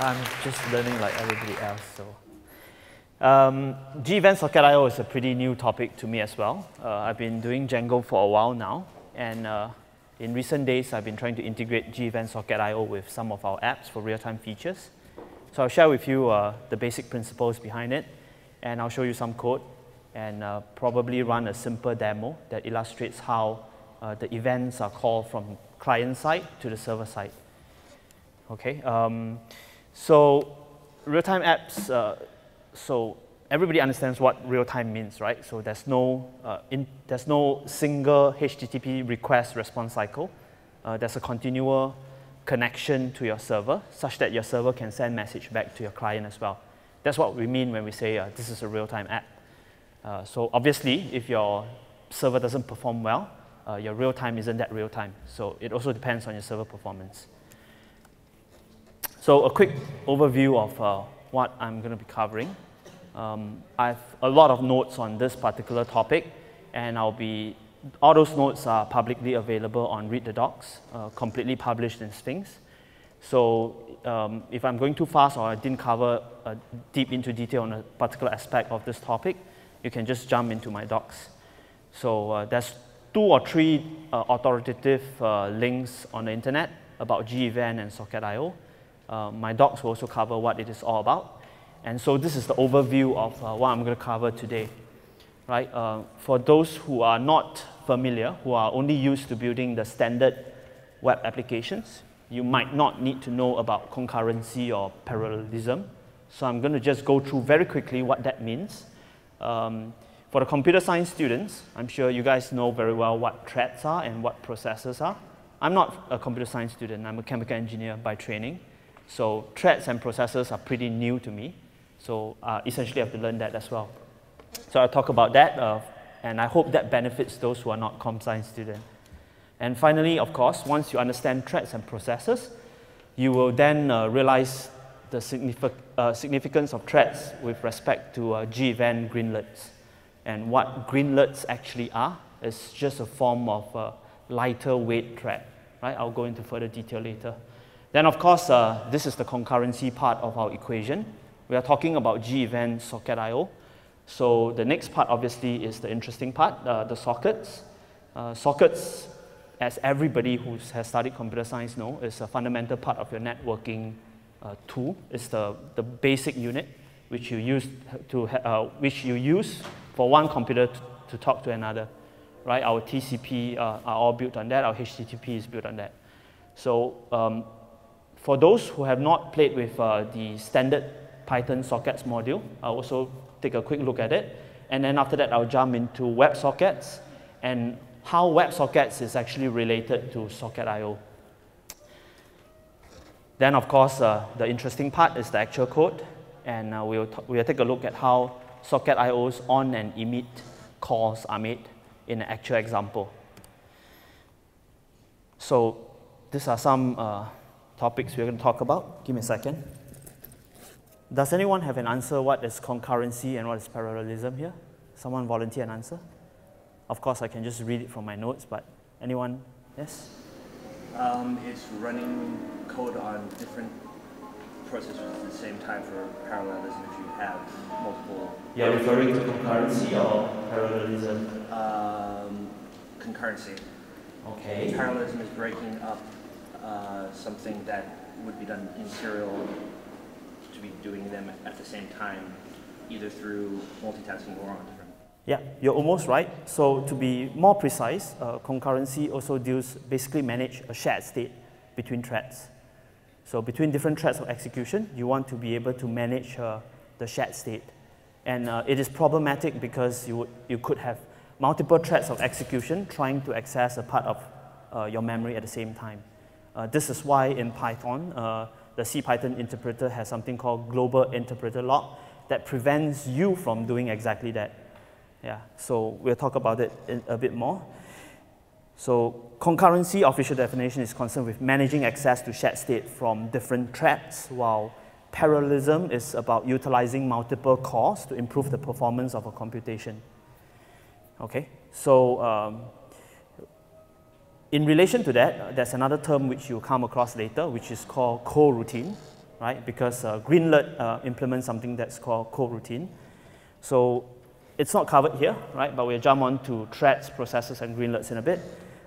I'm just learning like everybody else. So, gevent-socketio is a pretty new topic to me as well. I've been doing Django for a while now, and in recent days, I've been trying to integrate gevent-socketio with some of our apps for real-time features. So I'll share with you the basic principles behind it, and I'll show you some code, and probably run a simple demo that illustrates how the events are called from client side to the server side. Okay, so real-time apps, so everybody understands what real-time means, right? So there's no single HTTP request response cycle. There's a continual connection to your server, such that your server can send message back to your client as well. That's what we mean when we say this is a real-time app. So obviously, if your server doesn't perform well, your real-time isn't that real-time. So it also depends on your server performance. So a quick overview of what I'm going to be covering. I've a lot of notes on this particular topic, and all those notes are publicly available on Read the Docs, completely published in Sphinx. So if I'm going too fast or I didn't cover deep into detail on a particular aspect of this topic, you can just jump into my docs. So there's 2 or 3 authoritative links on the internet about gevent and socket.io. My docs will also cover what it is all about. And so this is the overview of what I'm going to cover today. Right? For those who are not familiar, who are only used to building the standard web applications, you might not need to know about concurrency or parallelism. So I'm going to just go through very quickly what that means. For the computer science students, I'm sure you guys know very well what threads are and what processes are. I'm not a computer science student. I'm a chemical engineer by training. So threads and processes are pretty new to me. So essentially, I have to learn that as well. So I'll talk about that, and I hope that benefits those who are not comp science students. And finally, of course, once you understand threads and processes, you will then realize the significance of threads with respect to gevent greenlets. And what greenlets actually are is just a form of lighter weight thread. Right? I'll go into further detail later. Then, of course, this is the concurrency part of our equation. We are talking about gevent socket.io. So the next part, obviously, is the interesting part, the sockets. Sockets, as everybody who has studied computer science knows, is a fundamental part of your networking tool. It's the basic unit which you use for one computer to talk to another. Right? Our TCP are all built on that. Our HTTP is built on that. So for those who have not played with the standard Python sockets module, I'll also take a quick look at it. And then after that, I'll jump into WebSockets and how WebSockets is actually related to socket.io. Then, of course, the interesting part is the actual code. And we'll take a look at how socket.io's on and emit calls are made in an actual example. So these are some topics we're going to talk about. Give me a second. Does anyone have an answer what is concurrency and what is parallelism here? Someone volunteer an answer? Of course, I can just read it from my notes, but anyone? Yes? It's running code on different processes at the same time for parallelism if you have multiple. You're referring to concurrency or parallelism? Concurrency. Okay. Parallelism is breaking up something that would be done in serial to be doing them at the same time, either through multitasking or on different. Yeah, you're almost right. So to be more precise, concurrency also basically manages a shared state between threads. So between different threads of execution, you want to be able to manage the shared state. And it is problematic because you could have multiple threads of execution trying to access a part of your memory at the same time. This is why in Python, the CPython interpreter has something called global interpreter lock that prevents you from doing exactly that. Yeah, so we'll talk about it a bit more. So concurrency, official definition, is concerned with managing access to shared state from different threads, while parallelism is about utilizing multiple cores to improve the performance of a computation. Okay, so in relation to that, there's another term which you'll come across later, which is called coroutine. right? Because GreenLet implements something that's called coroutine. So it's not covered here, right? But we'll jump on to threads, processes, and GreenLets in a bit.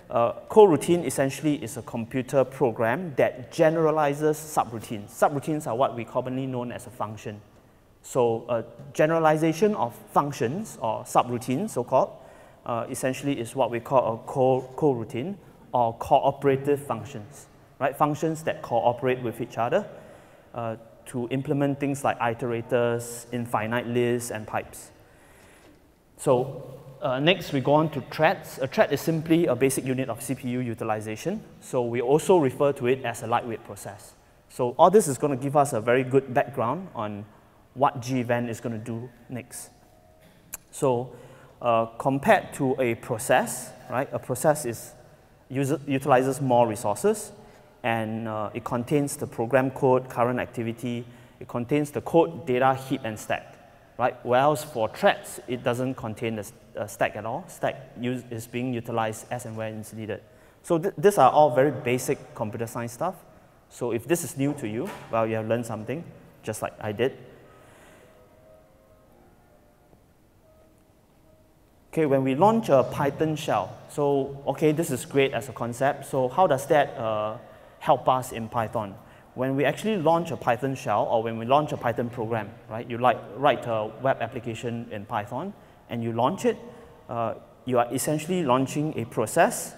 Coroutine essentially is a computer program that generalizes subroutines. Subroutines are what we commonly know as a function. So a generalization of functions or subroutines, so-called, essentially is what we call a coroutine or cooperative functions, right? Functions that cooperate with each other to implement things like iterators, infinite lists, and pipes. So next, we go on to threads. A thread is simply a basic unit of CPU utilization. So we also refer to it as a lightweight process. So all this is going to give us a very good background on what gevent is going to do next. So compared to a process, right? A process utilizes more resources, and it contains the program code, current activity. It contains the code, data, heap, and stack, right? Whereas for threads, it doesn't contain the stack at all. Stack is being utilized as and when it's needed. So these are all very basic computer science stuff. So if this is new to you, well, you have learned something, just like I did. Okay, when we launch a Python shell, so okay, this is great as a concept. So how does that help us in Python? When we actually launch a Python shell, or when we launch a Python program, right? You write a web application in Python, and you launch it. You are essentially launching a process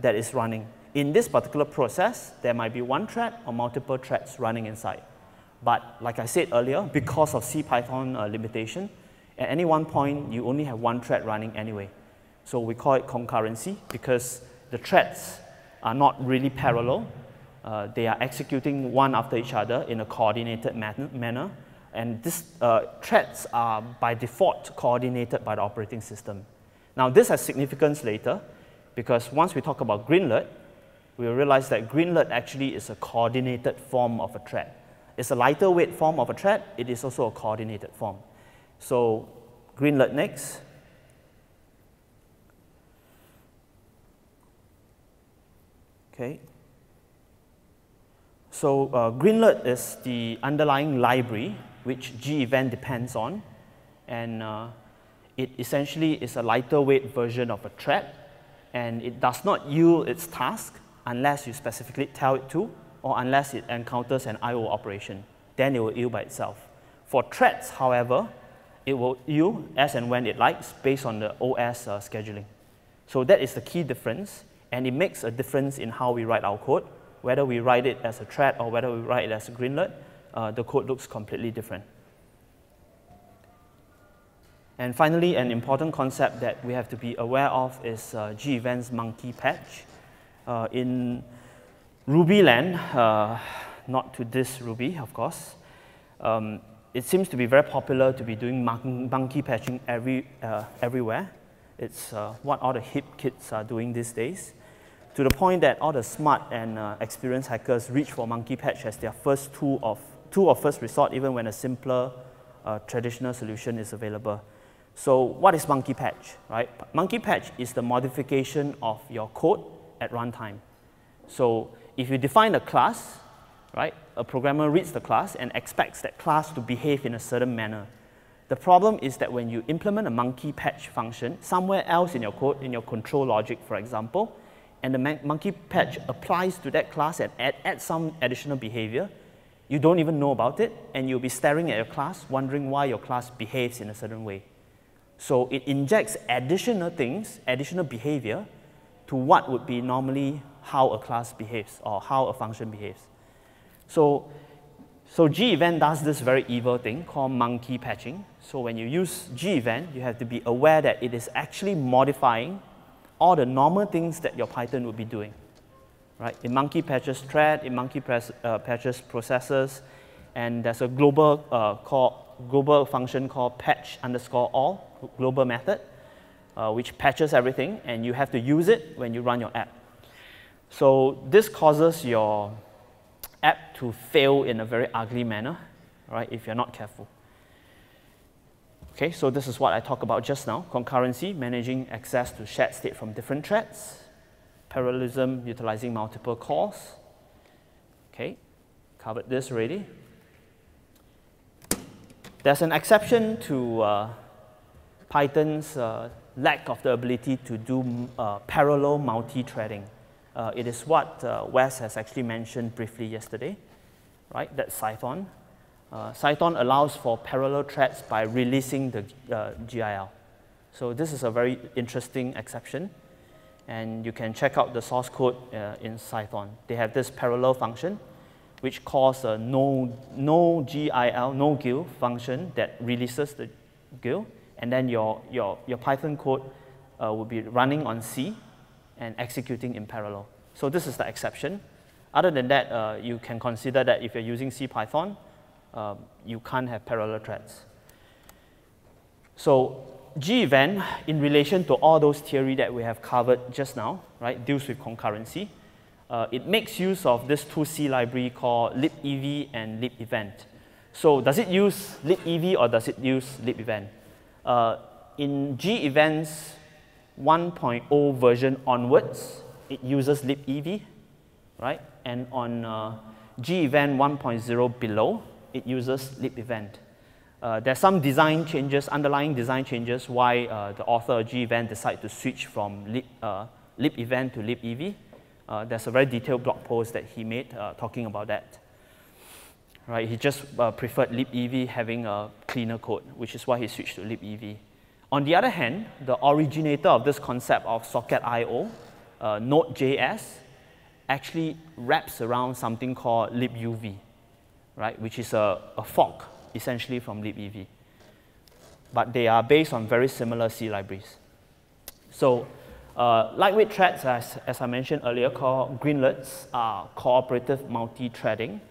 that is running. In this particular process, there might be one thread or multiple threads running inside. But like I said earlier, because of CPython limitation, at any one point, you only have one thread running anyway. So we call it concurrency because the threads are not really parallel. They are executing one after each other in a coordinated manner. And these threads are by default coordinated by the operating system. Now, this has significance later because once we talk about GreenLet, we realize that GreenLet actually is a coordinated form of a thread. It's a lighter weight form of a thread. It is also a coordinated form. So GreenLet next. Okay. So GreenLet is the underlying library which gevent depends on, and it essentially is a lighter weight version of a thread, and it does not yield its task unless you specifically tell it to, or unless it encounters an I/O operation. Then it will yield by itself. For threads, however, it will yield as and when it likes based on the OS scheduling. So that is the key difference, and it makes a difference in how we write our code. Whether we write it as a thread or whether we write it as a GreenLet, the code looks completely different. And finally, an important concept that we have to be aware of is gevent's monkey patch. In Ruby land, not to this Ruby, of course, it seems to be very popular to be doing monkey patching everywhere. It's what all the hip kids are doing these days, to the point that all the smart and experienced hackers reach for monkey patch as their first tool of first resort, even when a simpler traditional solution is available. So what is monkey patch, right? Monkey patch is the modification of your code at runtime. So if you define a class, right? A programmer reads the class and expects that class to behave in a certain manner. The problem is that when you implement a monkey patch function somewhere else in your code, in your control logic, for example, and the monkey patch applies to that class and adds some additional behavior, you don't even know about it, and you'll be staring at your class, wondering why your class behaves in a certain way. So it injects additional things, additional behavior, to what would be normally how a class behaves or how a function behaves. So gevent does this very evil thing called monkey patching. So when you use gevent, you have to be aware that it is actually modifying all the normal things that your Python would be doing, right? It monkey patches thread, it monkey patches processes, and there's a global function called patch_all, global method, which patches everything, and you have to use it when you run your app. So this causes your app to fail in a very ugly manner, right, if you're not careful. Okay, so this is what I talked about just now. Concurrency, managing access to shared state from different threads. Parallelism, utilizing multiple calls. Okay, covered this already. There's an exception to Python's lack of the ability to do parallel multi-threading. It is what Wes has actually mentioned briefly yesterday, right? That's Cython. Cython allows for parallel threads by releasing the GIL. So this is a very interesting exception. And you can check out the source code in Cython. They have this parallel function, which calls a no GIL function that releases the GIL. And then your Python code will be running on C and executing in parallel. So this is the exception. Other than that, you can consider that if you're using CPython, you can't have parallel threads. So gevent, in relation to all those theory that we have covered just now, right, deals with concurrency. It makes use of this 2C library called libev and libevent. So does it use libev or does it use libevent? In gevent's 1.0 version onwards, it uses libev, right? And on gevent 1.0 below, it uses libevent. There's some design changes, underlying design changes, why the author of gevent decided to switch from libevent to libev. There's a very detailed blog post that he made talking about that. Right, he just preferred libev having a cleaner code, which is why he switched to libev. On the other hand, the originator of this concept of Socket.io, Node.js, actually wraps around something called libuv, right, which is a fork, essentially, from libev. But they are based on very similar C libraries. So lightweight threads, as I mentioned earlier, called GreenLets, are cooperative multi-threading.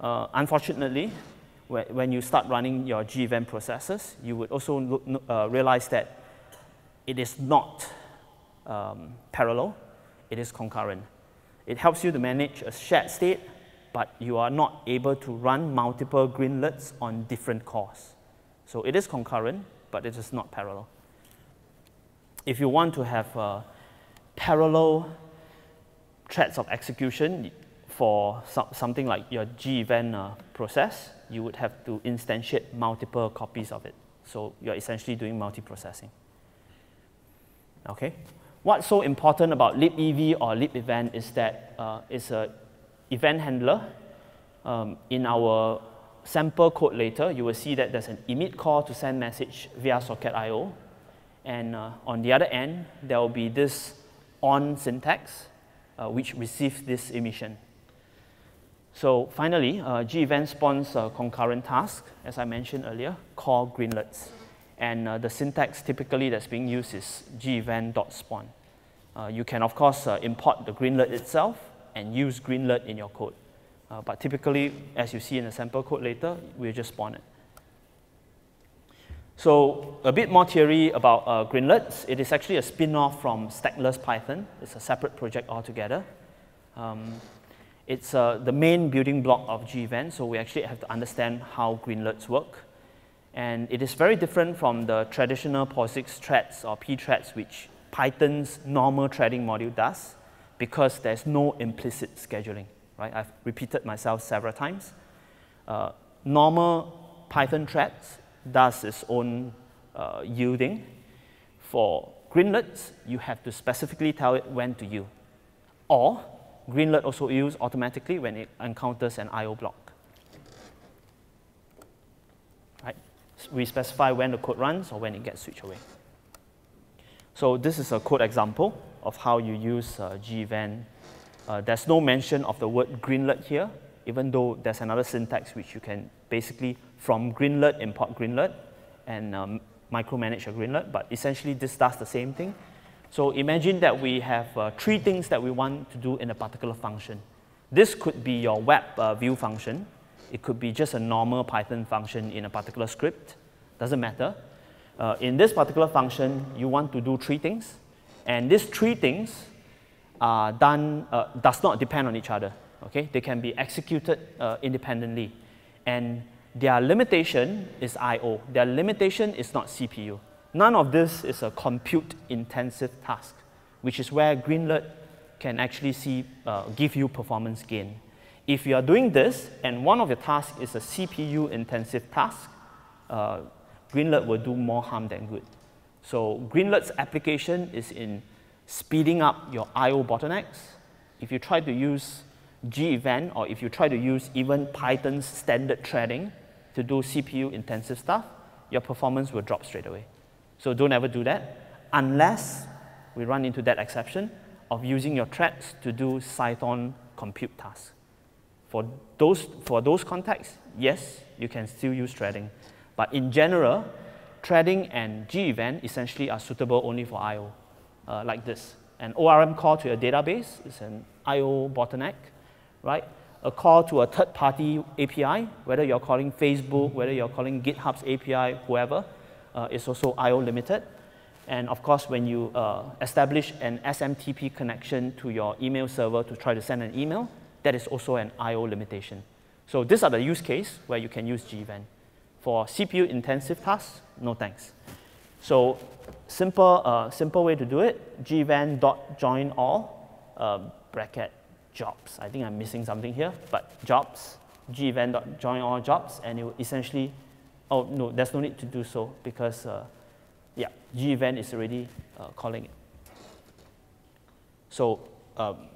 Unfortunately, when you start running your gevent processes, you would also realize that it is not parallel, it is concurrent. It helps you to manage a shared state, but you are not able to run multiple greenlets on different cores. So it is concurrent, but it is not parallel. If you want to have parallel threads of execution for something like your gevent process, you would have to instantiate multiple copies of it. So you're essentially doing multiprocessing. Okay. What's so important about libev or libevent is that it's a event handler. In our sample code later, you will see that there's an emit call to send message via socket.io. And on the other end, there will be this on syntax, which receives this emission. So finally, gevent spawns a concurrent task, as I mentioned earlier, called greenlets. And the syntax typically that's being used is gevent.spawn. You can, of course, import the greenlet itself and use greenlet in your code. But typically, as you see in the sample code later, we'll just spawn it. So a bit more theory about greenlets. It is actually a spin-off from stackless Python. It's a separate project altogether. It's the main building block of gevent, so we actually have to understand how greenlets work. And it is very different from the traditional POSIX threads or pthreads, which Python's normal threading module does, because there's no implicit scheduling, right? I've repeated myself several times. Normal Python threads does its own yielding. For greenlets, you have to specifically tell it when to yield. Or greenlet also yields automatically when it encounters an I/O block. Right? We specify when the code runs or when it gets switched away. So this is a code example of how you use gevent. There's no mention of the word greenlet here, even though there's another syntax which you can basically, from greenlet, import greenlet and micromanage a greenlet. But essentially, this does the same thing. So imagine that we have three things that we want to do in a particular function. This could be your web view function. It could be just a normal Python function in a particular script. Doesn't matter. In this particular function, you want to do three things. And these three things are done, does not depend on each other. Okay? They can be executed independently. And their limitation is I/O. Their limitation is not CPU. None of this is a compute-intensive task, which is where greenlet can actually see, give you performance gain. If you are doing this, and one of your tasks is a CPU-intensive task, GreenLet will do more harm than good. So GreenLet's application is in speeding up your I/O bottlenecks. If you try to use Gevent, or if you try to use even Python's standard threading to do CPU-intensive stuff, your performance will drop straight away. So don't ever do that, unless we run into that exception of using your threads to do Cython compute tasks. For those contexts, yes, you can still use threading. But in general, threading and Gevent essentially are suitable only for I/O, like this. An ORM call to your database is an I/O bottleneck, right? A call to a third-party API, whether you're calling Facebook, whether you're calling GitHub's API, whoever, is also I/O limited. And of course, when you establish an SMTP connection to your email server to try to send an email, that is also an I/O limitation. So these are the use case where you can use Gevent. For CPU-intensive tasks, no thanks. So simple way to do it, gevent.joinAll, bracket jobs. I think I'm missing something here, but jobs, gevent.joinAll jobs, and it will essentially, oh no, there's no need to do so because, yeah, Gevent is already calling it. So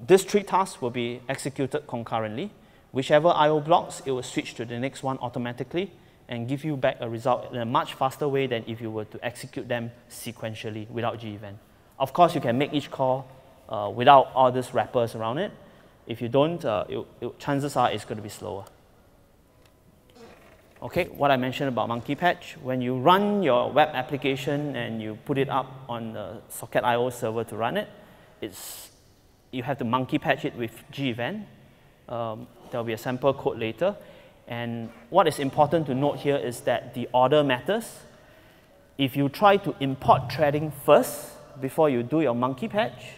these three tasks will be executed concurrently. Whichever I/O blocks, it will switch to the next one automatically and give you back a result in a much faster way than if you were to execute them sequentially without Gevent. Of course, you can make each call without all these wrappers around it. If you don't, chances are it's going to be slower. Okay, what I mentioned about monkey patch, when you run your web application and you put it up on the Socket.io server to run it, you have to monkey patch it with Gevent. There'll be a sample code later. And what is important to note here is that the order matters. If you try to import threading first before you do your monkey patch,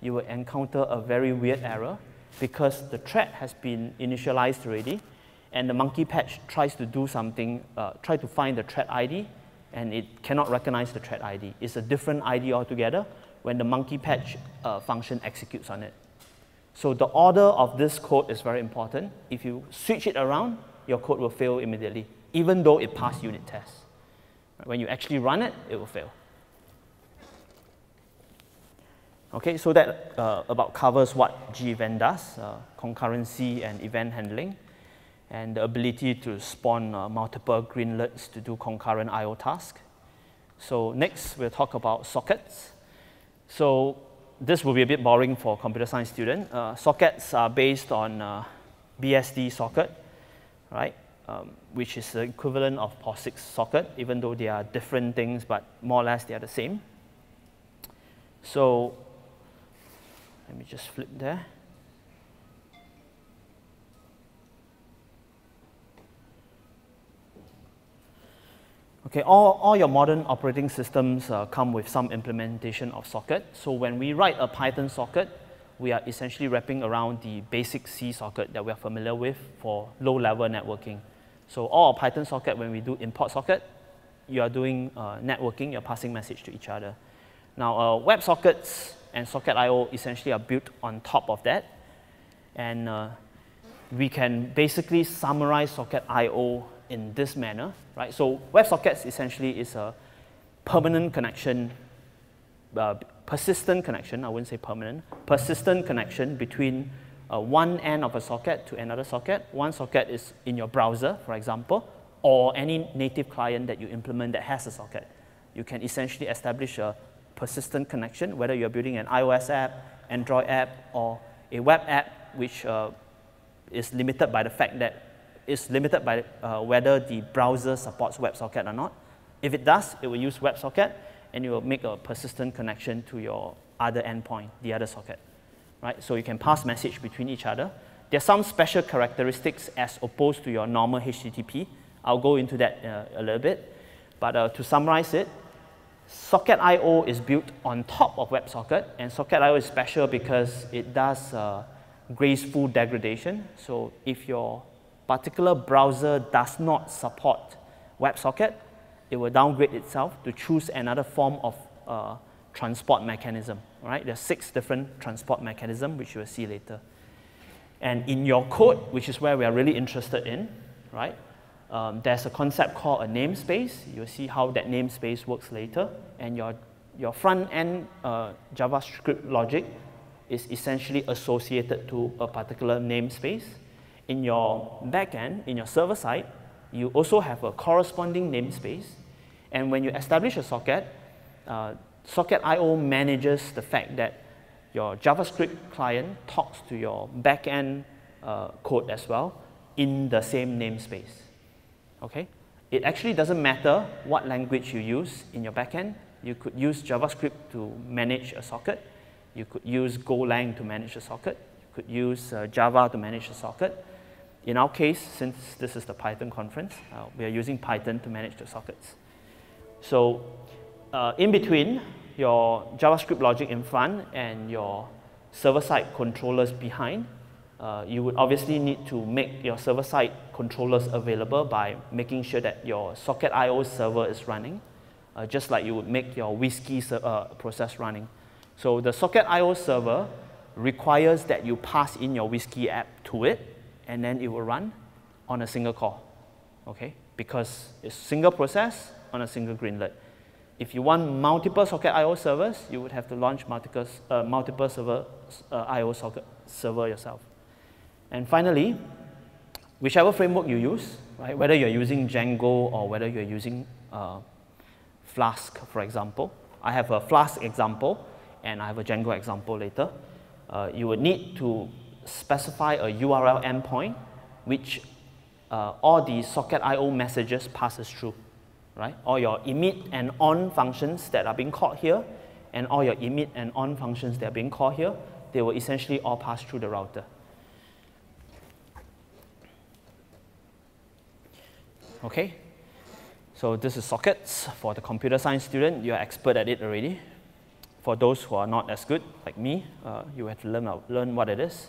you will encounter a very weird error because the thread has been initialized already and the monkey patch tries to do something, try to find the thread ID, and it cannot recognize the thread ID. It's a different ID altogether when the monkey patch function executes on it. So the order of this code is very important. If you switch it around, your code will fail immediately, even though it passed unit tests. When you actually run it, it will fail. Okay, so that about covers what Gevent does, concurrency and event handling, and the ability to spawn multiple greenlets to do concurrent I/O tasks. So next, we'll talk about sockets. So this will be a bit boring for computer science student. Sockets are based on BSD socket, right? Which is the equivalent of POSIX socket, even though they are different things, but more or less they are the same. So let me just flip there. Okay, all your modern operating systems come with some implementation of socket. So when we write a Python socket, we are essentially wrapping around the basic C socket that we are familiar with for low-level networking. So all Python socket, when we do import socket, you are doing networking, you're passing message to each other. Now, web sockets and Socket.io essentially are built on top of that. And we can basically summarize Socket.io in this manner, right? So WebSockets essentially is a permanent connection, persistent connection, I wouldn't say permanent, persistent connection between one end of a socket to another socket. One socket is in your browser, for example, or any native client that you implement that has a socket. You can essentially establish a persistent connection, whether you're building an iOS app, Android app, or a web app, which is limited by the fact that it's limited by whether the browser supports WebSocket or not. If it does, it will use WebSocket, and it will make a persistent connection to your other endpoint, the other socket. Right? So you can pass message between each other. There are some special characteristics as opposed to your normal HTTP. I'll go into that a little bit. But to summarize it, Socket.io is built on top of WebSocket, and Socket.io is special because it does graceful degradation. So if your particular browser does not support WebSocket, it will downgrade itself to choose another form of transport mechanism. Right? There are 6 different transport mechanisms, which you will see later. And in your code, which is where we are really interested in, right, There's a concept called a namespace. You'll see how that namespace works later. And your front-end JavaScript logic is essentially associated to a particular namespace. In your backend, in your server side, you also have a corresponding namespace. And when you establish a socket, Socket.io manages the fact that your JavaScript client talks to your backend code as well in the same namespace. Okay? It actually doesn't matter what language you use in your backend. You could use JavaScript to manage a socket. You could use Golang to manage a socket. You could use Java to manage a socket. In our case, since this is the Python conference, we are using Python to manage the sockets. So in between your JavaScript logic in front and your server-side controllers behind, you would obviously need to make your server-side controllers available by making sure that your Socket.io server is running, just like you would make your Whiskey process running. So the Socket.io server requires that you pass in your Whiskey app to it, and then it will run on a single call, okay? Because it's a single process on a single greenlet. If you want multiple Socket.io servers, you would have to launch multiple server, IO socket server yourself. And finally, whichever framework you use, right, whether you're using Django or whether you're using Flask, for example. I have a Flask example, and I have a Django example later. You would need to specify a URL endpoint, which all the Socket.io messages passes through. Right? All your emit and on functions that are being called here, and all your emit and on functions that are being called here, they will essentially all pass through the router. Okay, so this is sockets. For the computer science student, you're expert at it already. For those who are not as good, like me, you have to learn what it is.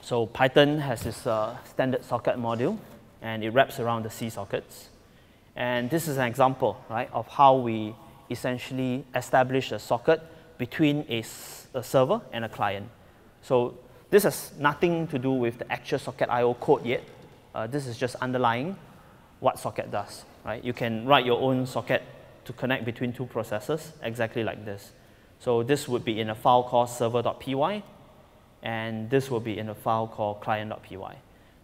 So Python has this standard socket module, and it wraps around the C sockets. And this is an example, right, of how we essentially establish a socket between a server and a client. So this has nothing to do with the actual Socket.io code yet. This is just underlying what socket does, right? You can write your own socket to connect between two processes exactly like this. So this would be in a file called server.py, and this will be in a file called client.py.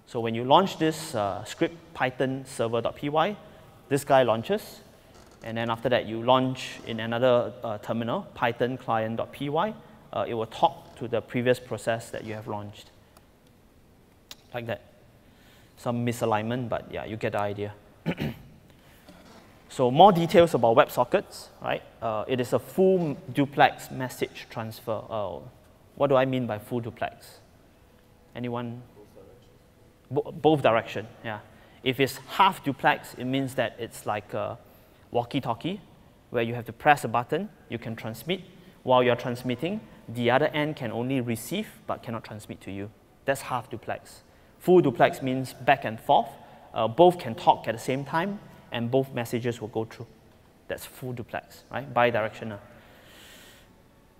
So when you launch this script, python server.py, this guy launches. And then after that, you launch in another terminal, python client.py. It will talk to the previous process that you have launched. Like that. Some misalignment, but yeah, you get the idea. So more details about WebSockets, right? It is a full duplex message transfer. What do I mean by full duplex? Anyone? Both direction, yeah. If it's half duplex, it means that it's like a walkie-talkie, where you have to press a button, you can transmit. While you're transmitting, the other end can only receive, but cannot transmit to you. That's half duplex. Full duplex means back and forth. Both can talk at the same time, and both messages will go through. That's full duplex, right? Bidirectional.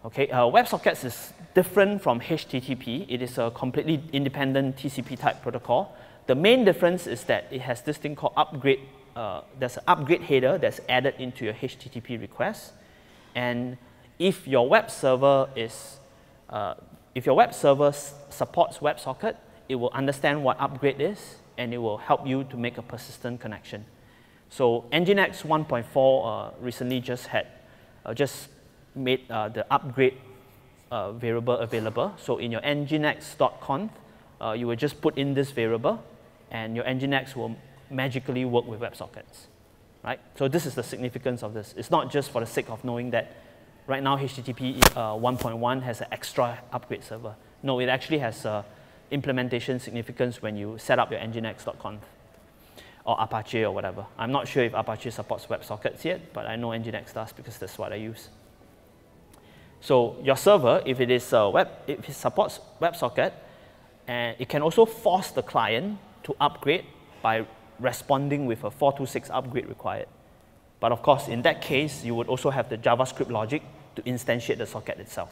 Okay, WebSockets is different from HTTP. It is a completely independent TCP-type protocol. The main difference is that it has this thing called upgrade. There's an upgrade header that's added into your HTTP request. And if your web server supports WebSocket, it will understand what upgrade is, and it will help you to make a persistent connection. So Nginx 1.4 recently just had made the upgrade variable available. So in your nginx.conf, you will just put in this variable, and your nginx will magically work with WebSockets, right? So this is the significance of this. It's not just for the sake of knowing that right now HTTP 1.1 has an extra upgrade server. No, it actually has implementation significance when you set up your nginx.conf or Apache or whatever. I'm not sure if Apache supports WebSockets yet, but I know nginx does because that's what I use. So your server, if it supports WebSocket, and it can also force the client to upgrade by responding with a 426 upgrade required. But of course, in that case, you would also have the JavaScript logic to instantiate the socket itself.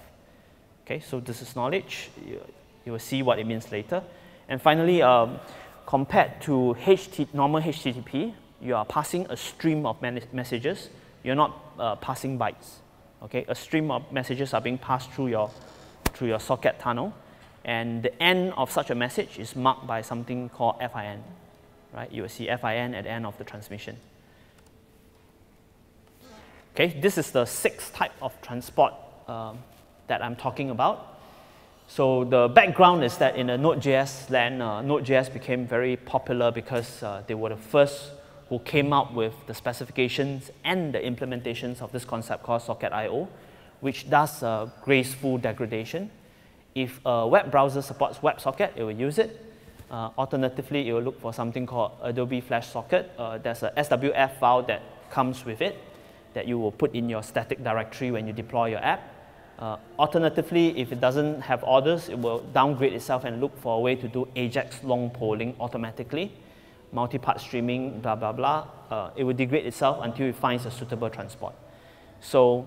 Okay, so this is knowledge. You will see what it means later. And finally, compared to normal HTTP, you are passing a stream of messages. You're not passing bytes. Okay, a stream of messages are being passed through your socket tunnel, and the end of such a message is marked by something called fin. Right, you will see fin at the end of the transmission. Okay, this is the sixth type of transport that I'm talking about. So the background is that in the Node.js land, Node.js became very popular because they were the first who came up with the specifications and the implementations of this concept called Socket.io, which does graceful degradation. If a web browser supports WebSocket, it will use it. Alternatively, it will look for something called Adobe Flash Socket. There's a SWF file that comes with it that you will put in your static directory when you deploy your app. Alternatively, if it doesn't have orders, it will downgrade itself and look for a way to do AJAX long polling automatically, multi-part streaming, blah, blah, blah. It will degrade itself until it finds a suitable transport. So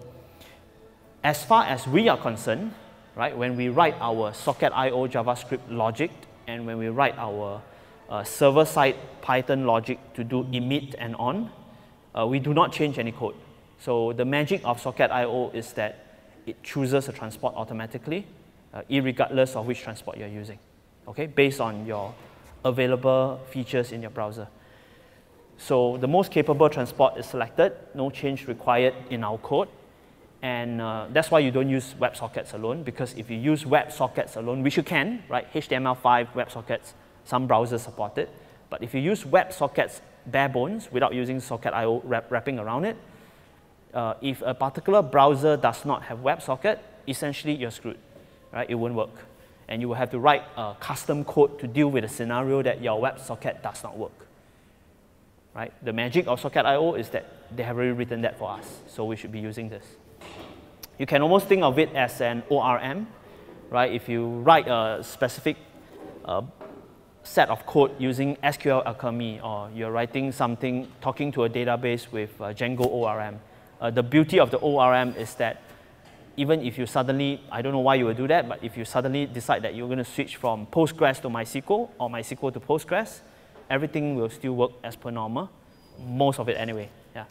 as far as we are concerned, right, when we write our Socket.io JavaScript logic and when we write our server-side Python logic to do emit and on, we do not change any code. So the magic of Socket.io is that it chooses a transport automatically, irregardless of which transport you're using, okay, based on your available features in your browser. So the most capable transport is selected, no change required in our code, and that's why you don't use WebSockets alone, because if you use WebSockets alone, which you can, right, HTML5, WebSockets, some browsers support it, but if you use WebSockets bare bones without using Socket.io wrapping around it, if a particular browser does not have WebSocket, essentially you're screwed, right? It won't work. And you will have to write custom code to deal with a scenario that your WebSocket does not work, right? The magic of Socket.io is that they have already written that for us, so we should be using this. You can almost think of it as an ORM, right? If you write a specific set of code using SQL Alchemy, or you're writing something, talking to a database with Django ORM, the beauty of the ORM is that even if you suddenly, I don't know why you would do that, but if you suddenly decide that you're going to switch from Postgres to MySQL or MySQL to Postgres, everything will still work as per normal, most of it anyway. Yeah.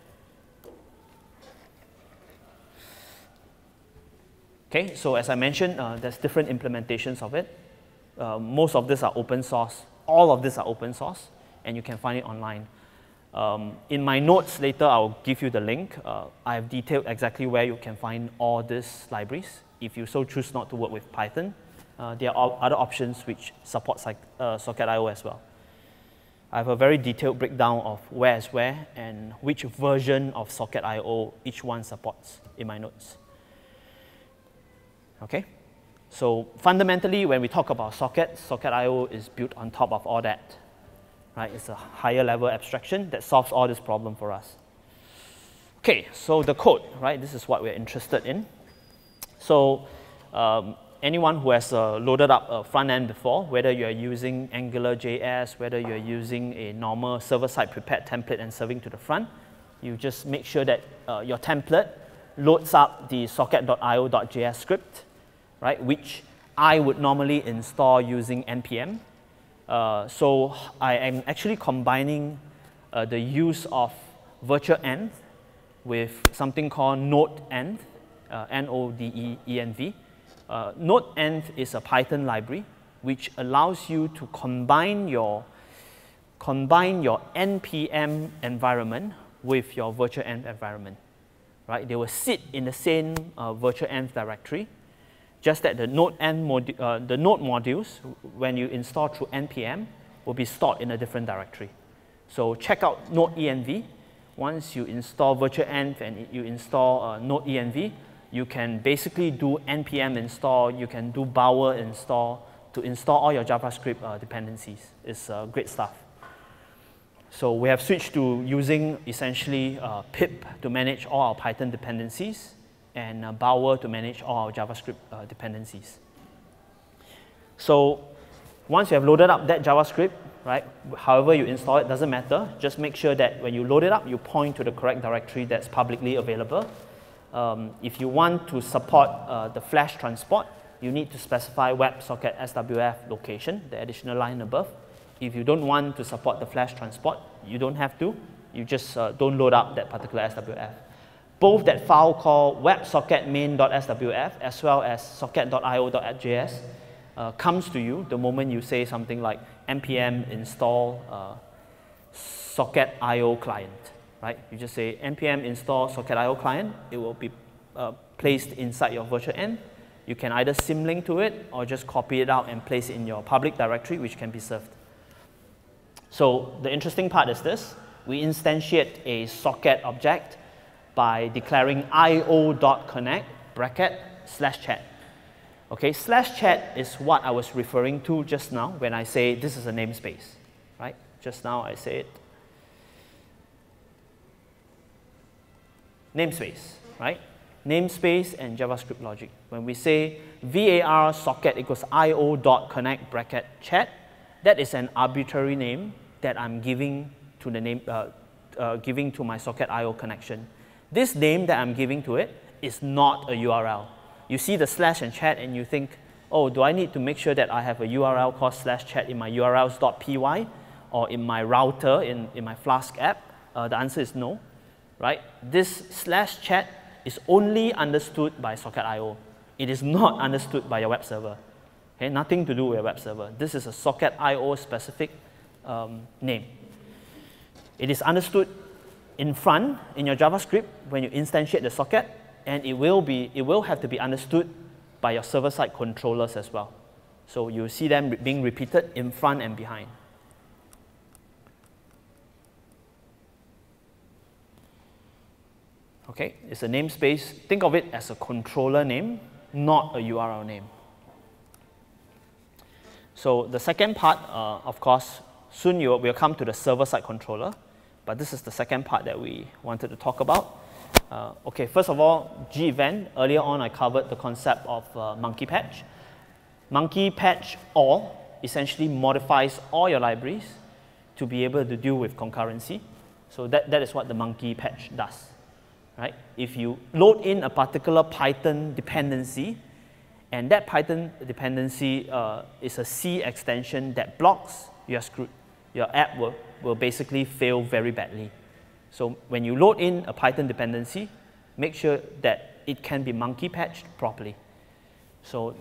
Okay, so as I mentioned, there's different implementations of it. Most of this are open source. All of these are open source, and you can find it online. In my notes later, I'll give you the link. I've detailed exactly where you can find all these libraries. If you so choose not to work with Python, there are other options which support Socket.io as well. I have a very detailed breakdown of where is where and which version of Socket.io each one supports in my notes. Okay, so fundamentally, when we talk about Socket, Socket.io is built on top of all that. Right, it's a higher level abstraction that solves all this problem for us. Okay, so the code, right? This is what we're interested in. So anyone who has loaded up a front end before, whether you're using AngularJS, whether you're using a normal server-side prepared template and serving to the front, you just make sure that your template loads up the socket.io.js script, right? Which I would normally install using npm. So I am actually combining the use of virtualenv with something called nodeenv, nodeenv. Nodeenv is a Python library which allows you to combine your npm environment with your virtualenv environment. Right? They will sit in the same virtualenv directory. Just that the node modules, when you install through npm, will be stored in a different directory. So check out nodeenv. Once you install virtualenv and you install nodeenv, you can basically do npm install, you can do bower install to install all your JavaScript dependencies. It's great stuff. So we have switched to using essentially pip to manage all our Python dependencies, and Bower to manage all our JavaScript dependencies. So once you have loaded up that JavaScript, right, however you install it doesn't matter. Just make sure that when you load it up, you point to the correct directory that's publicly available. If you want to support the Flash transport, you need to specify WebSocket SWF location, the additional line above, If you don't want to support the flash transport, you don't have to. You just don't load up that particular SWF. Both that file called websocket main.swf as well as socket.io.js comes to you the moment you say something like npm install socket.io client, right? You just say npm install socket.io client. It will be placed inside your virtualenv. You can either symlink to it or just copy it out and place it in your public directory, which can be served. So the interesting part is this. We instantiate a socket object by declaring io.connect /chat. Okay, /chat is what I was referring to just now when I say this is a namespace, right? Just now I said namespace, right? Namespace and JavaScript logic. When we say var socket equals io.connect /chat, that is an arbitrary name that I'm giving to the name, giving to my socket IO connection. This name that I'm giving to it is not a URL. You see the slash and chat and you think, oh, do I need to make sure that I have a URL called /chat in my urls.py or in my router in my Flask app? The answer is no, right? This /chat is only understood by Socket.io. It is not understood by your web server. Okay, nothing to do with your web server. This is a Socket.io specific name. It is understood in front in your JavaScript when you instantiate the socket, and it will have to be understood by your server-side controllers as well. So you see them being repeated in front and behind. Okay, it's a namespace. Think of it as a controller name, not a URL name. So the second part, of course, soon you will come to the server-side controller, but this is the second part that we wanted to talk about. Okay, first of all, gevent. Earlier on, I covered the concept of monkey patch. Monkey patch all essentially modifies all your libraries to be able to deal with concurrency. So that is what the monkey patch does, right? If you load in a particular Python dependency, and that Python dependency is a C extension that blocks, you are screwed. Your app will basically fail very badly. So when you load in a Python dependency, make sure that it can be monkey patched properly. So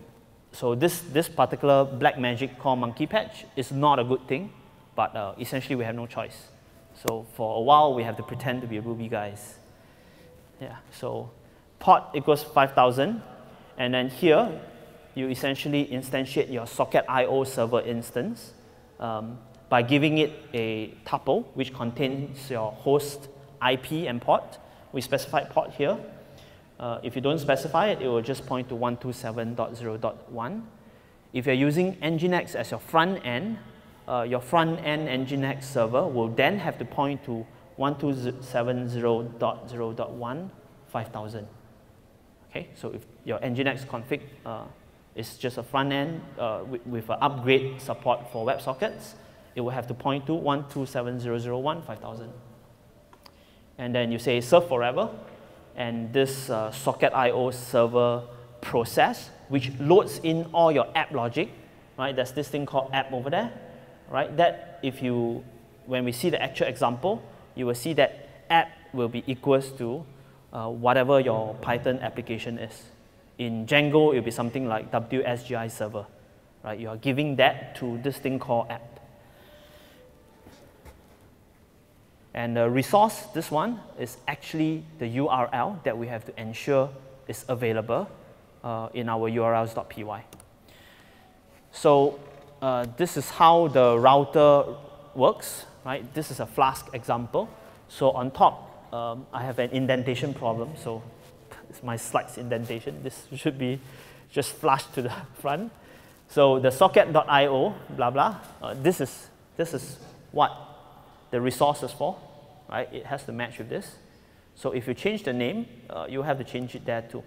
this particular black magic called monkey patch is not a good thing, but essentially we have no choice. So for a while we have to pretend to be Ruby guys. Yeah. So port equals 5000, and then here you essentially instantiate your socket.io server instance by giving it a tuple which contains your host IP and port. We specified port here. If you don't specify it, it will just point to 127.0.1. If you're using Nginx as your front end Nginx server will then have to point to 127.0.0.1 5000. Okay, so if your Nginx config it's just a front end with an upgrade support for WebSockets, it will have to point to 127.0.0.1 5000. And then you say serve forever, and this socket.io server process, which loads in all your app logic, right? There's this thing called app over there, right? That when we see the actual example, you will see that app will be equals to whatever your Python application is. In Django, it will be something like WSGI server, right? You are giving that to this thing called app. And the resource, this one, is actually the URL that we have to ensure is available in our urls.py. So this is how the router works, right? This is a Flask example. So on top, I have an indentation problem. So it's my slides indentation. This should be just flushed to the front. So the socket.io, blah, blah. This is what the resource is for, right? It has to match with this. So if you change the name, you have to change it there too.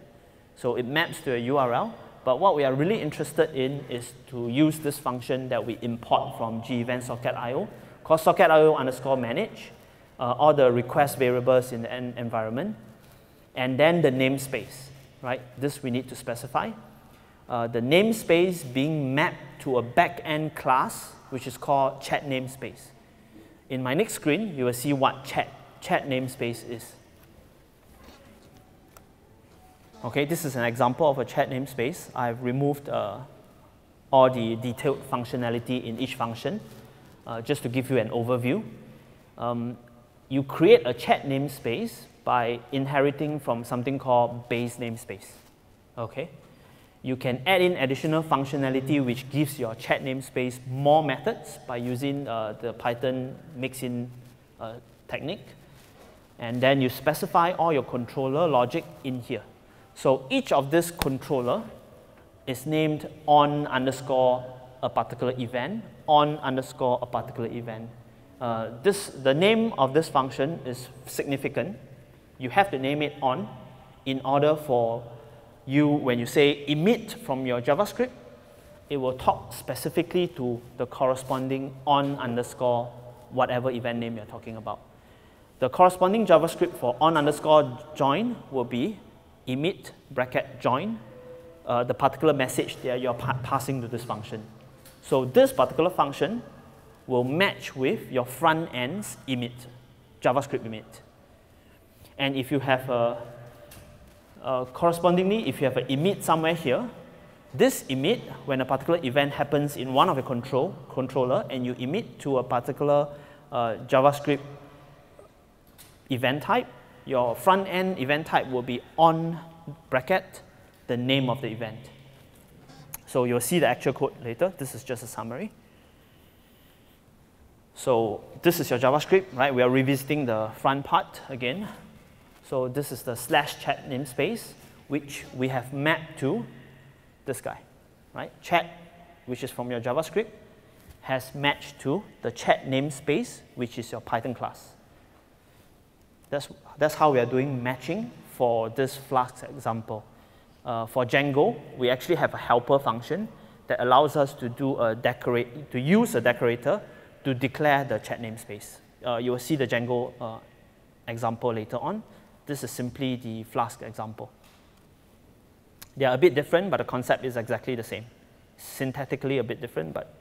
So it maps to a URL. But what we are really interested in is to use this function that we import from gevent-socketio, called socket.io_manage, all the request variables in the environment. And then the namespace, right? This we need to specify. the namespace being mapped to a back-end class, which is called chat namespace. In my next screen, you will see what chat namespace is. Okay, this is an example of a chat namespace. I've removed all the detailed functionality in each function, just to give you an overview. You create a chat namespace by inheriting from something called base namespace. Okay? You can add in additional functionality which gives your chat namespace more methods by using the Python mixin technique. And then you specify all your controller logic in here. So each of this controller is named on underscore a particular event, on underscore a particular event. The name of this function is significant. You have to name it on in order for you, when you say emit from your JavaScript, it will talk specifically to the corresponding on underscore whatever event name you're talking about. The corresponding JavaScript for on underscore join will be emit bracket join, the particular message that you're passing to this function. So this particular function will match with your front end's emit, JavaScript emit. And if you have a correspondingly, if you have an emit somewhere here, this emit, when a particular event happens in one of your controller and you emit to a particular JavaScript event type, your front end event type will be on bracket the name of the event. So you'll see the actual code later. This is just a summary. So this is your JavaScript, right? We are revisiting the front part again. So this is the slash chat namespace, which we have mapped to this guy, right? Chat, which is from your JavaScript, has matched to the chat namespace, which is your Python class. That's how we are doing matching for this Flask example. For Django, we actually have a helper function that allows us to use a decorator to declare the chat namespace. You will see the Django example later on. This is simply the Flask example. They are a bit different, but the concept is exactly the same. Syntactically a bit different, but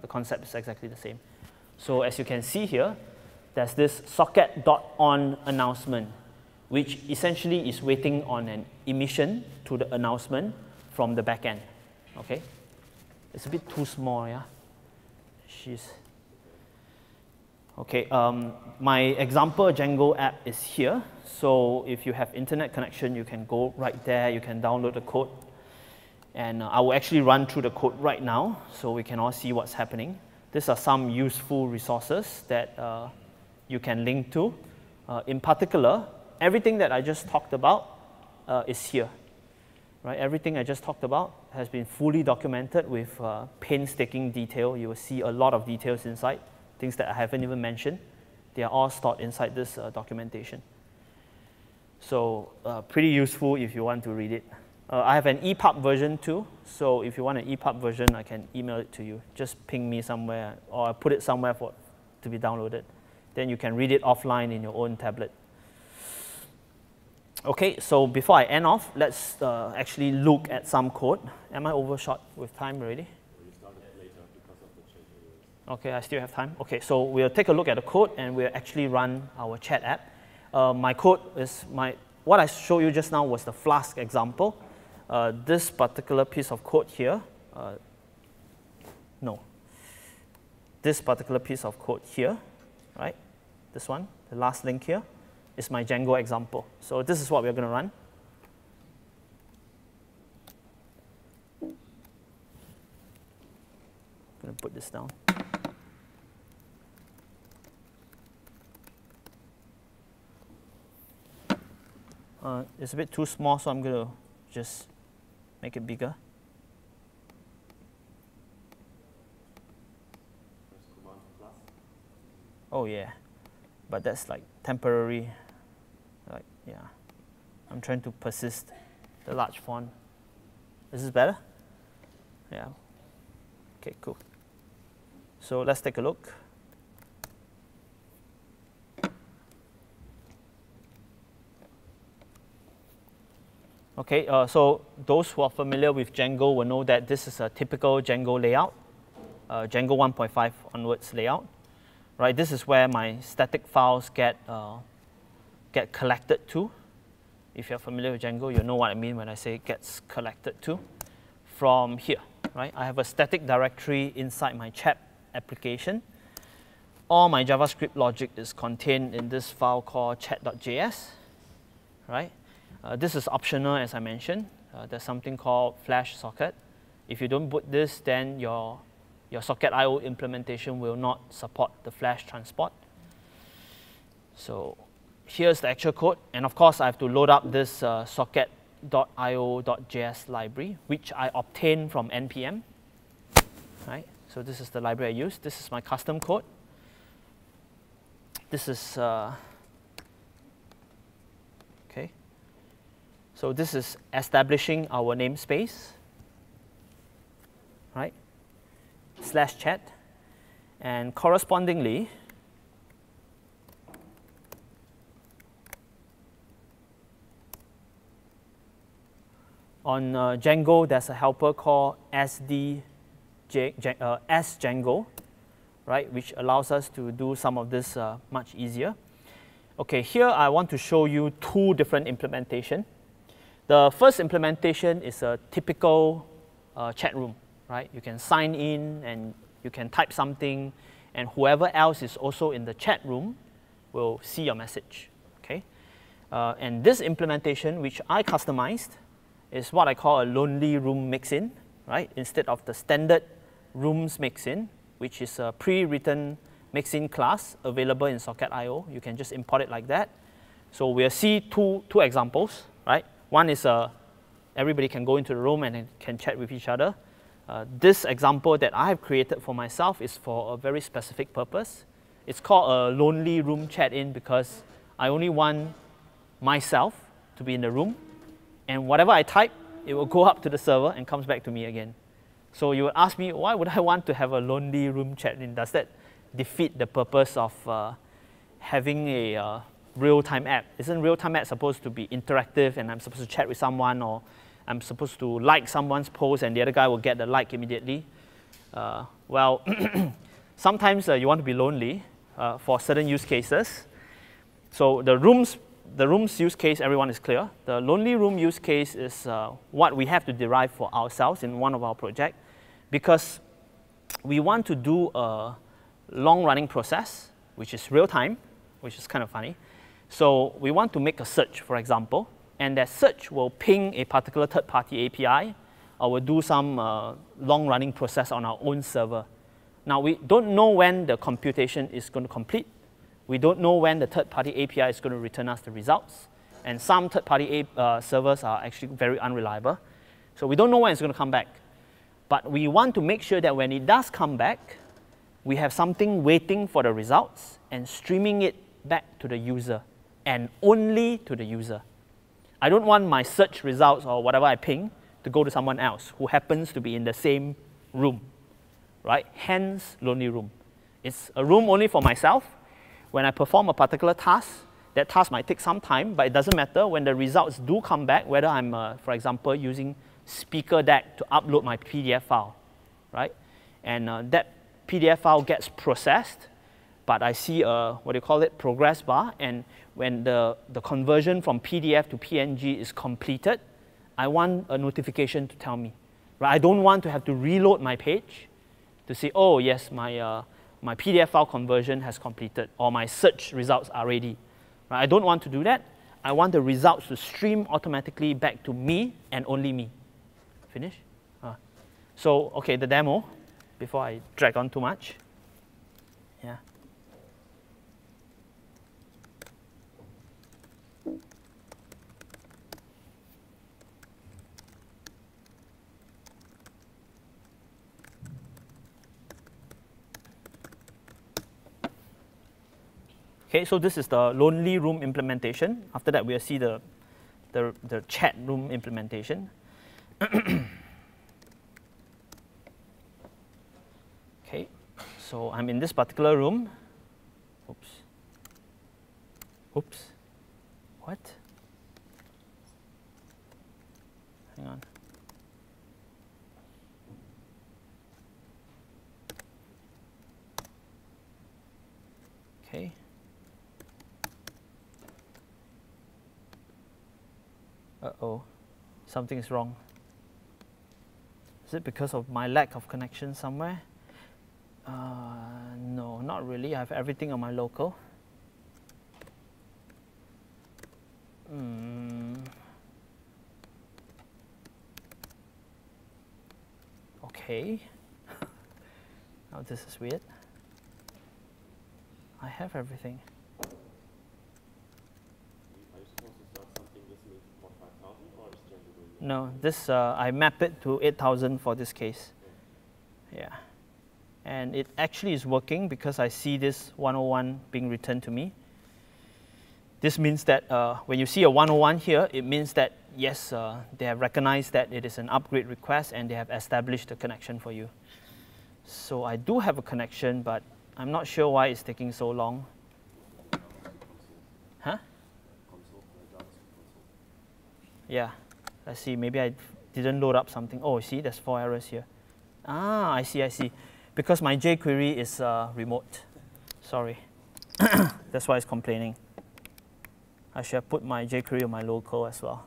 the concept is exactly the same. So as you can see here, there's this socket.on announcement, which essentially is waiting on an emission to the announcement from the back end. Okay? It's a bit too small, yeah? Okay, my example Django app is here. So if you have internet connection, you can go right there. You can download the code. And I will actually run through the code right now so we can all see what's happening. These are some useful resources that you can link to. In particular, everything that I just talked about is here. Right? Everything I just talked about has been fully documented with painstaking detail. You will see a lot of details inside. Things that I haven't even mentioned, they are all stored inside this documentation. So pretty useful if you want to read it. I have an EPUB version too, so if you want an EPUB version, I can email it to you. Just ping me somewhere, or I put it somewhere to be downloaded. Then you can read it offline in your own tablet. Okay, so before I end off, let's actually look at some code. Am I overshot with time already? Okay, I still have time. Okay, so we'll take a look at the code and we'll actually run our chat app. My code is what I showed you just now was the Flask example. This particular piece of code here, this particular piece of code here, right? This one, the last link here, is my Django example. So this is what we're going to run. I'm going to put this down. It's a bit too small, so I'm going to just make it bigger. Oh, yeah. But that's like temporary. Like, yeah. I'm trying to persist the large font. Is this better? Yeah. Okay, cool. So let's take a look. Okay, so those who are familiar with Django will know that this is a typical Django layout, Django 1.5 onwards layout. Right, this is where my static files get collected to. If you're familiar with Django, you'll know what I mean when I say it gets collected to. From here, right, I have a static directory inside my chat application. All my JavaScript logic is contained in this file called chat.js. Right? This is optional, as I mentioned. There's something called flash socket. If you don't boot this, then your Socket.io implementation will not support the flash transport. So here's the actual code. And of course, I have to load up this socket.io.js library, which I obtained from npm. Right? So this is the library I use. This is my custom code. This is okay. So this is establishing our namespace, right? /chat, and correspondingly, on Django, there's a helper called sdjango, right, which allows us to do some of this much easier. Okay, here I want to show you two different implementations. The first implementation is a typical chat room, right? You can sign in and you can type something, and whoever else is also in the chat room will see your message. Okay, and this implementation, which I customized, is what I call a lonely room mixin, right? Instead of the standard rooms mixin, which is a pre-written mixin class available in Socket.io. You can just import it like that. So we'll see two examples, right? One is everybody can go into the room and can chat with each other. This example that I have created for myself is for a very specific purpose. It's called a lonely room chat-in because I only want myself to be in the room, and whatever I type, it will go up to the server and comes back to me again. So you would ask me, why would I want to have a lonely room chat-in? Does that defeat the purpose of having a real-time app? Isn't real-time app supposed to be interactive and I'm supposed to chat with someone, or I'm supposed to like someone's post and the other guy will get the like immediately? Well, sometimes you want to be lonely for certain use cases. So the rooms use case, everyone is clear. The lonely room use case is what we have to derive for ourselves in one of our projects, because we want to do a long-running process, which is real-time, which is kind of funny. So we want to make a search, for example, and that search will ping a particular third-party API, or will do some long-running process on our own server. Now, we don't know when the computation is going to complete. We don't know when the third-party API is going to return us the results. And some third-party servers are actually very unreliable. So we don't know when it's going to come back. But we want to make sure that when it does come back, we have something waiting for the results and streaming it back to the user, and only to the user. I don't want my search results or whatever I ping to go to someone else who happens to be in the same room, right? Hence, lonely room. It's a room only for myself. When I perform a particular task, that task might take some time, but it doesn't matter. When the results do come back, whether I'm, for example, using speaker deck to upload my PDF file, right? And that PDF file gets processed, but I see a, what do you call it, progress bar. And when the conversion from PDF to PNG is completed, I want a notification to tell me. Right? I don't want to have to reload my page to say, oh, yes, my PDF file conversion has completed, or my search results are ready. Right? I don't want to do that. I want the results to stream automatically back to me and only me. Finish? So, okay, the demo, before I drag on too much. Yeah. Okay, so this is the lonely room implementation. After that, we'll see the chat room implementation. Okay, so I'm in this particular room. Oops. Oops. What? Hang on. Okay. Uh-oh, something is wrong. Is it because of my lack of connection somewhere? No, not really. I have everything on my local. Okay. Now this is weird. I have everything. No, this I map it to 8,000 for this case. Yeah, and it actually is working because I see this 101 being returned to me. This means that when you see a 101 here, it means that yes, they have recognized that it is an upgrade request and they have established a connection for you. So I do have a connection, but I'm not sure why it's taking so long. Huh? Yeah. Let's see, maybe I didn't load up something. Oh, see, there's 4 errors here. Ah, I see, I see. Because my jQuery is remote. Sorry. That's why it's complaining. I should have put my jQuery on my local as well.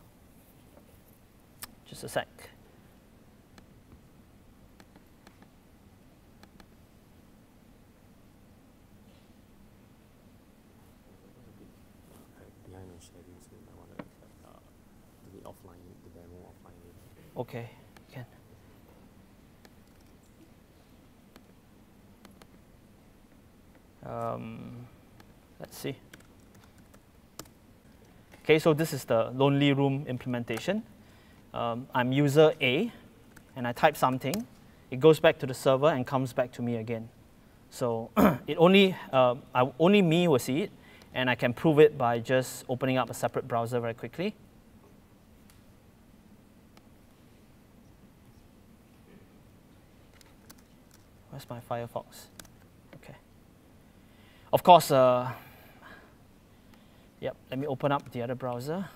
Just a sec. Okay, can. Let's see. Okay, so this is the lonely room implementation. I'm user A, and I type something. It goes back to the server and comes back to me again. So it only, only me will see it, and I can prove it by just opening up a separate browser very quickly. Where's my Firefox? Okay. Of course, yep, let me open up the other browser.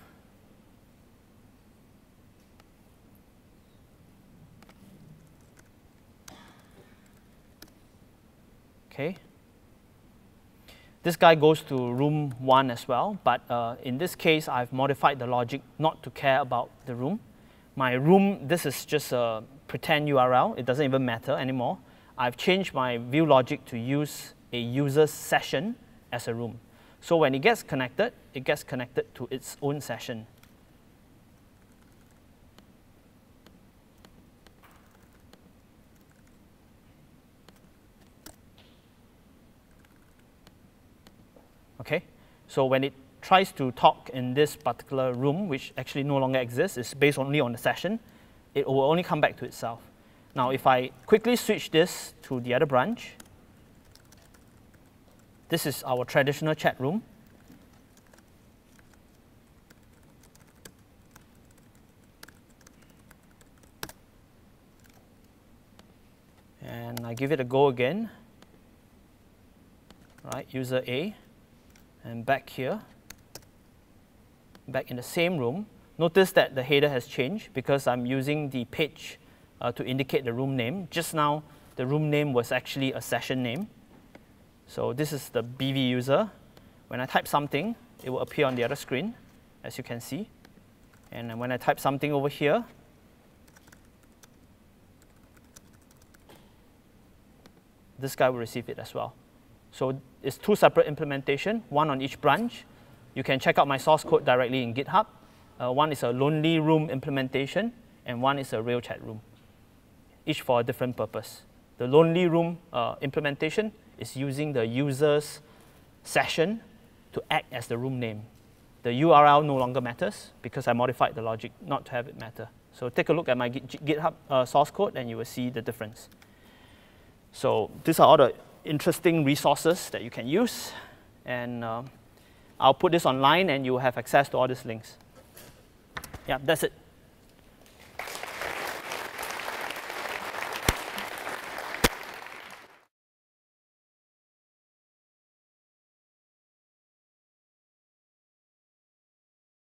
Okay. This guy goes to room 1 as well, but in this case, I've modified the logic not to care about the room. My room, this is just a pretend URL. It doesn't even matter anymore. I've changed my view logic to use a user session as a room. So when it gets connected to its own session. Okay, so when it tries to talk in this particular room, which actually no longer exists, it's based only on the session, it will only come back to itself. Now, if I quickly switch this to the other branch, this is our traditional chat room. And I give it a go again. Right, user A. And back here, back in the same room. Notice that the header has changed because I'm using the page to indicate the room name. Just now, the room name was actually a session name. So this is the BV user. When I type something, it will appear on the other screen, as you can see. And when I type something over here, this guy will receive it as well. So it's 2 separate implementations, one on each branch. You can check out my source code directly in GitHub. One is a lonely room implementation, and one is a real chat room. Each for a different purpose. The lonely room implementation is using the user's session to act as the room name. The URL no longer matters because I modified the logic not to have it matter. So take a look at my GitHub source code and you will see the difference. So these are all the interesting resources that you can use. And I'll put this online and you will have access to all these links. Yeah, that's it.